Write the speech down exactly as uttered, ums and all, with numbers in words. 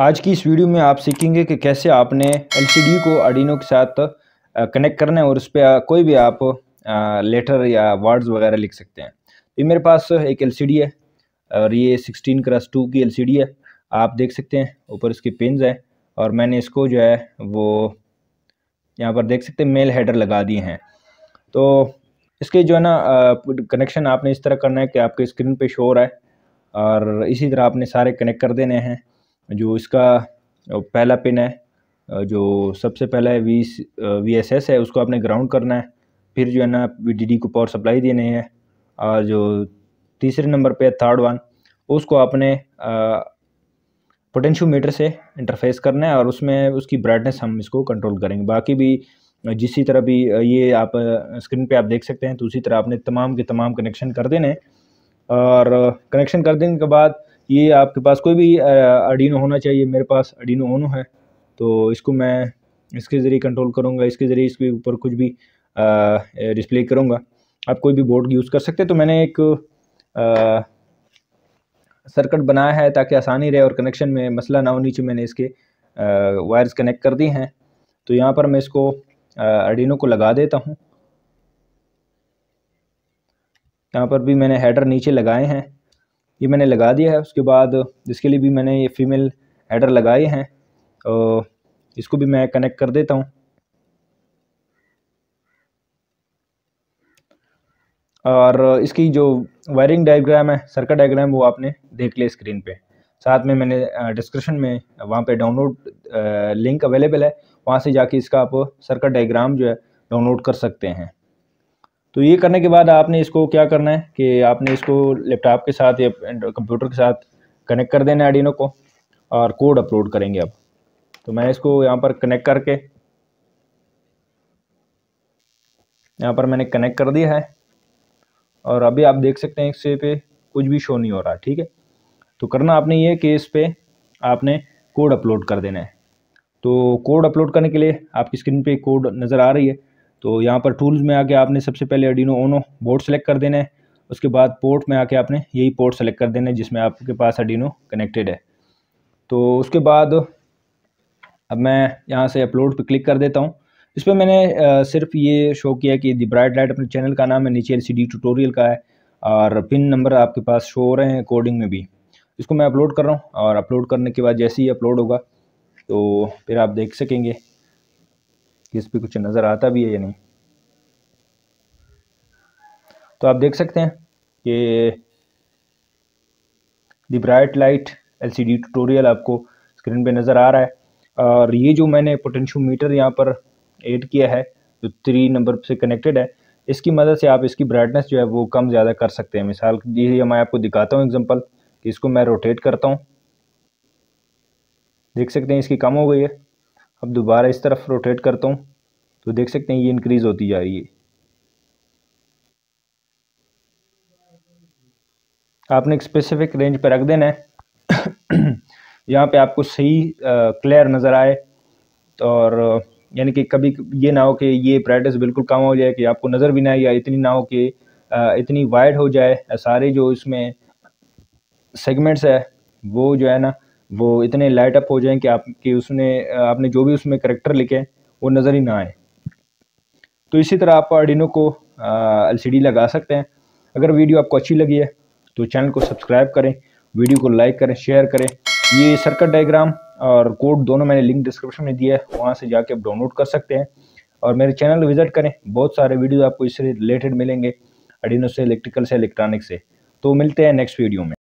आज की इस वीडियो में आप सीखेंगे कि कैसे आपने एलसीडी को आर्डिनो के साथ कनेक्ट करना है और उस पर कोई भी आप लेटर या वर्ड्स वगैरह लिख सकते हैं। ये मेरे पास एक एलसीडी है और ये सोलह क्रॉस टू की एलसीडी है, आप देख सकते हैं ऊपर इसके पिन्स हैं और मैंने इसको जो है वो यहाँ पर देख सकते हैं मेल हेडर लगा दिए हैं। तो इसके जो है ना कनेक्शन आपने इस तरह करना है कि आपके स्क्रीन पे शो हो रहा है और इसी तरह आपने सारे कनेक्ट कर देने हैं। जो इसका पहला पिन है जो सबसे पहला है वी वी एस एस है, उसको आपने ग्राउंड करना है, फिर जो है ना वी डी डी को पावर सप्लाई देने हैं और जो तीसरे नंबर पे थर्ड वन उसको आपने पोटेंशियोमीटर से इंटरफेस करना है और उसमें उसकी ब्राइटनेस हम इसको कंट्रोल करेंगे। बाकी भी जिस तरह भी ये आप स्क्रीन पे आप देख सकते हैं तो उसी तरह आपने तमाम के तमाम कनेक्शन कर देने और कनेक्शन कर देने के बाद ये आपके पास कोई भी आर्डिनो होना चाहिए। मेरे पास आर्डिनो ओनो है तो इसको मैं इसके ज़रिए कंट्रोल करूँगा, इसके ज़रिए इसके ऊपर कुछ भी डिस्प्ले करूँगा। आप कोई भी बोर्ड यूज़ कर सकते हैं। तो मैंने एक आ, सर्किट बनाया है ताकि आसानी रहे और कनेक्शन में मसला ना हो। नीचे मैंने इसके वायर्स कनेक्ट कर दिए हैं। तो यहाँ पर मैं इसको आर्डिनो को लगा देता हूँ। यहाँ पर भी मैंने हेडर नीचे लगाए हैं, ये मैंने लगा दिया है। उसके बाद इसके लिए भी मैंने ये फीमेल हेडर लगाए हैं और इसको भी मैं कनेक्ट कर देता हूँ। और इसकी जो वायरिंग डायग्राम है, सर्किट डायग्राम, वो आपने देख लिया स्क्रीन पे। साथ में मैंने डिस्क्रिप्शन में वहाँ पे डाउनलोड लिंक अवेलेबल है, वहाँ से जाके इसका आप सर्किट डायग्राम जो है डाउनलोड कर सकते हैं। तो ये करने के बाद आपने इसको क्या करना है कि आपने इसको लैपटॉप के साथ या कंप्यूटर के साथ कनेक्ट कर देना है आर्डिनो को और कोड अपलोड करेंगे। अब तो मैं इसको यहाँ पर कनेक्ट करके यहाँ पर मैंने कनेक्ट कर दिया है और अभी आप देख सकते हैं इससे पे कुछ भी शो नहीं हो रहा। ठीक है, तो करना आपने ये कि इस पे आपने कोड अपलोड कर देना है। तो कोड अपलोड करने के लिए आपकी स्क्रीन पे कोड नज़र आ रही है। तो यहाँ पर टूल्स में आके आपने सबसे पहले आर्डिनो ओनो बोर्ड सेलेक्ट कर देना है। उसके बाद पोर्ट में आके आपने यही पोर्ट सेलेक्ट कर देना है जिसमें आपके पास आर्डिनो कनेक्टेड है। तो उसके बाद अब मैं यहाँ से अपलोड पर क्लिक कर देता हूँ। इस पर मैंने आ, सिर्फ ये शो किया कि द ब्राइट लाइट अपने चैनल का नाम है, नीचे एलसीडी ट्यूटोरियल का है और पिन नंबर आपके पास शो हो रहे हैं कोडिंग में भी। इसको मैं अपलोड कर रहा हूँ और अपलोड करने के बाद जैसे ही अपलोड होगा तो फिर आप देख सकेंगे कि इस पर कुछ नज़र आता भी है या नहीं। तो आप देख सकते हैं कि the bright light LCD tutorial आपको स्क्रीन पर नज़र आ रहा है। और ये जो मैंने पोटेंशियोमीटर यहाँ पर ऐड किया है जो थ्री नंबर से कनेक्टेड है, इसकी मदद से आप इसकी ब्राइटनेस जो है वो कम ज़्यादा कर सकते हैं। मिसाल के लिए मैं आपको दिखाता हूँ एग्जांपल कि इसको मैं रोटेट करता हूँ, देख सकते हैं इसकी कम हो गई है। अब दोबारा इस तरफ रोटेट करता हूँ तो देख सकते हैं ये इंक्रीज़ होती जा रही है। आपने एक स्पेसिफिक रेंज पर रख देना है यहाँ पर आपको सही क्लियर नज़र आए। और यानी कि कभी ये ना हो कि ये ब्राइटनेस बिल्कुल कम हो जाए कि आपको नज़र भी ना आए, या इतनी ना हो कि इतनी वाइड हो जाए, सारे जो इसमें सेगमेंट्स है वो जो है ना वो इतने लाइट अप हो जाएं कि आपके उसने आपने जो भी उसमें करैक्टर लिखे हैं वो नज़र ही ना आए। तो इसी तरह आप आर्डिनो को एलसीडी लगा सकते हैं। अगर वीडियो आपको अच्छी लगी है तो चैनल को सब्सक्राइब करें, वीडियो को लाइक करें, शेयर करें। ये सर्किट डायग्राम और कोड दोनों मैंने लिंक डिस्क्रिप्शन में दिया है, वहाँ से जाके आप डाउनलोड कर सकते हैं। और मेरे चैनल विजिट करें, बहुत सारे वीडियो आपको इससे रिलेटेड मिलेंगे, आर्डिनो से, इलेक्ट्रिकल से, इलेक्ट्रॉनिक से। तो मिलते हैं नेक्स्ट वीडियो में।